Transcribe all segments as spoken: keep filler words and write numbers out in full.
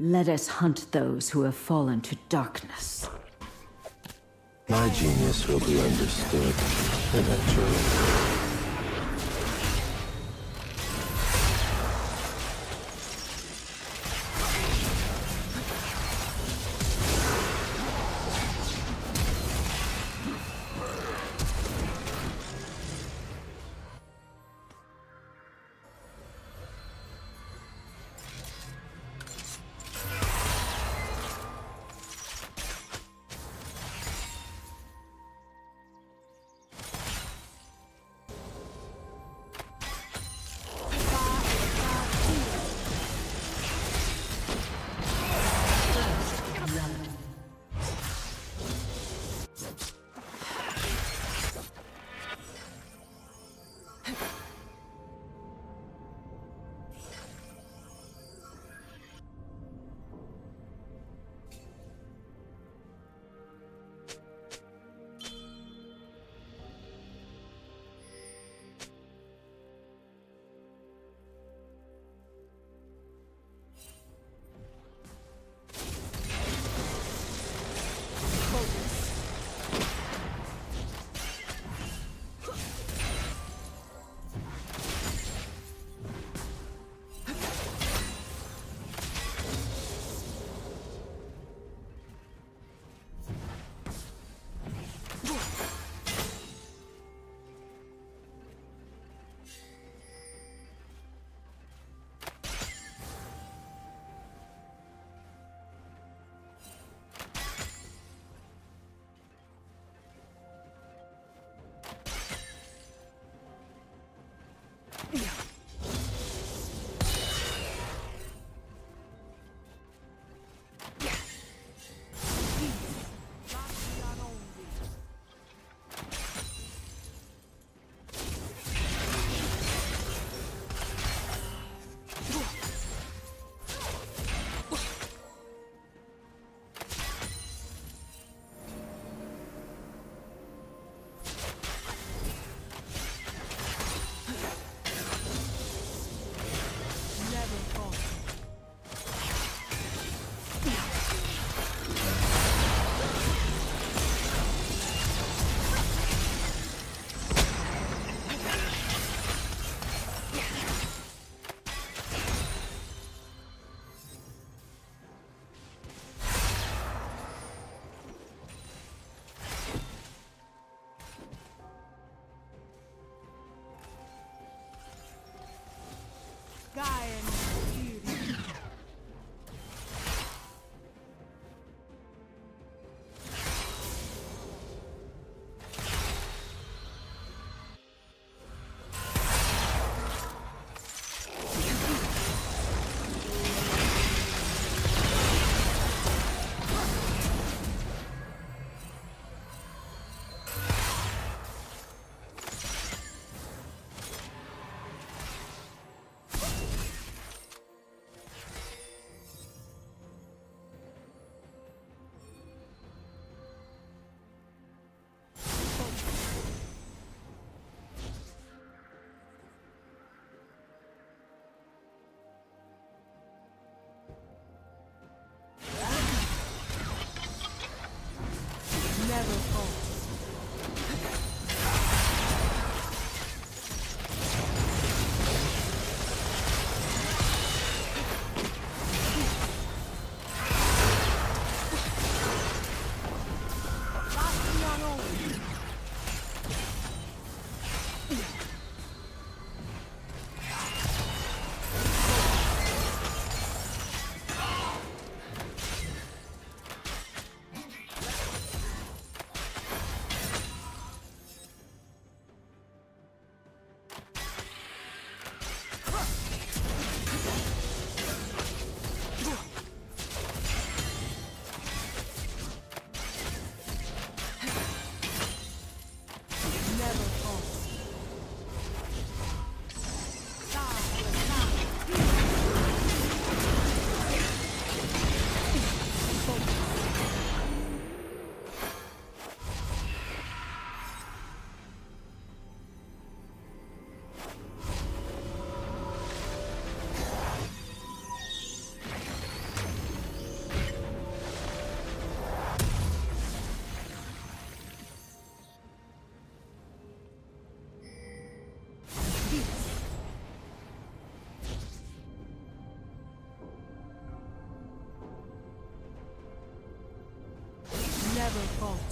Let us hunt those who have fallen to darkness. My genius will be understood eventually. never falter.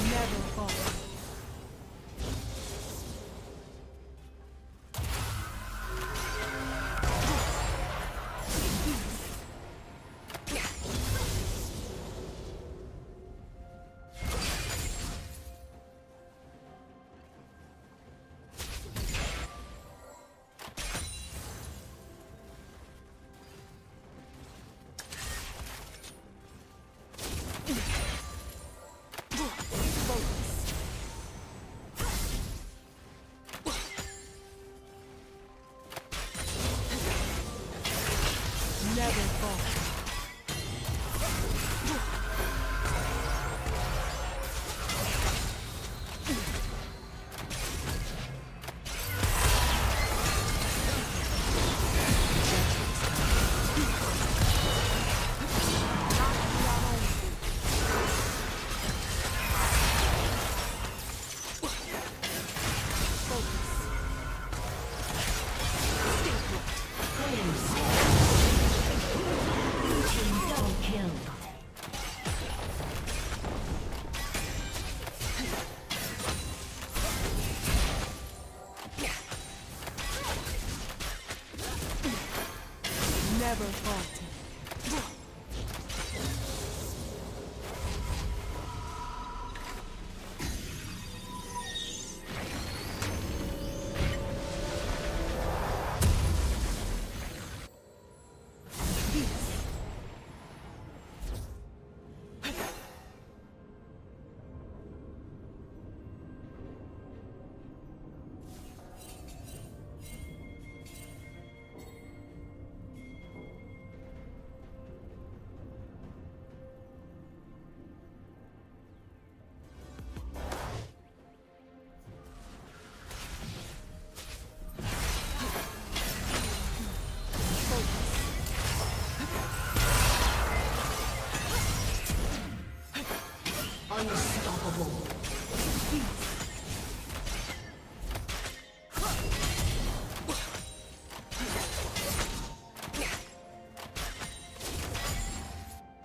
Never falter.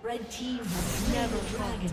Red team has never dragon.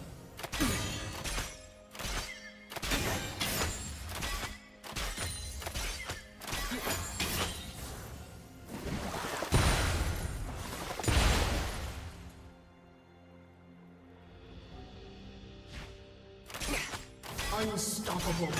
Unstoppable.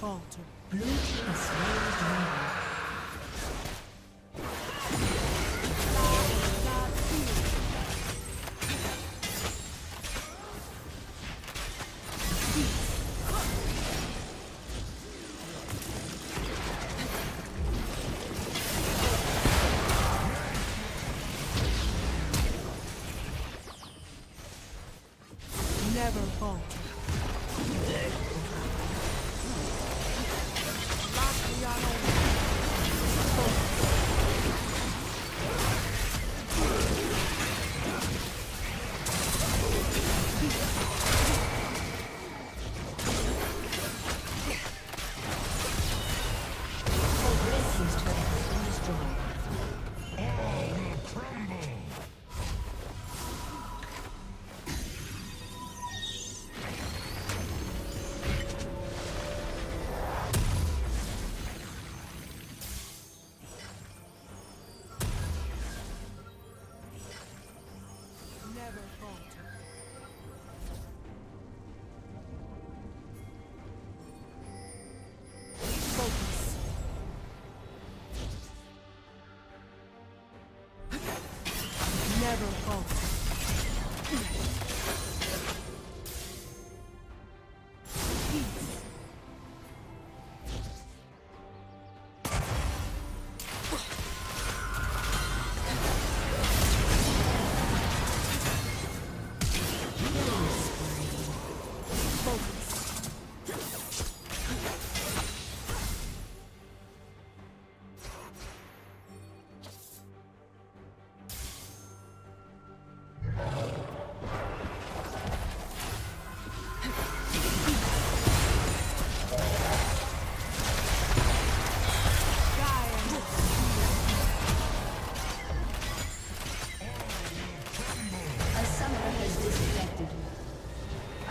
Falter. Blue team has made never fall.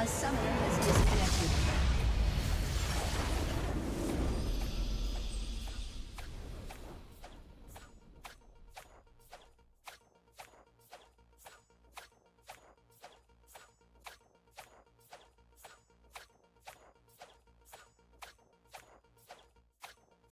Summoner